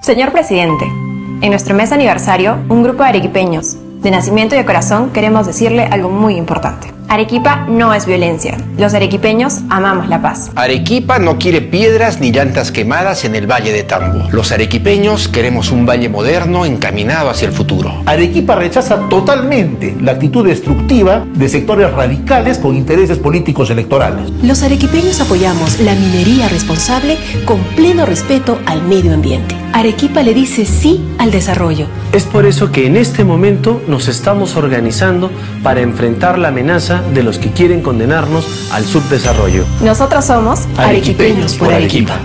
Señor Presidente, en nuestro mes aniversario, un grupo de arequipeños, de nacimiento y de corazón, queremos decirle algo muy importante. Arequipa no es violencia. Los arequipeños amamos la paz. Arequipa no quiere piedras ni llantas quemadas en el Valle de Tambo. Los arequipeños queremos un valle moderno encaminado hacia el futuro. Arequipa rechaza totalmente la actitud destructiva de sectores radicales con intereses políticos electorales. Los arequipeños apoyamos la minería responsable con pleno respeto al medio ambiente. Arequipa le dice sí al desarrollo. Es por eso que en este momento nos estamos organizando para enfrentar la amenaza de los que quieren condenarnos al subdesarrollo. Nosotros somos Arequipeños por Arequipa.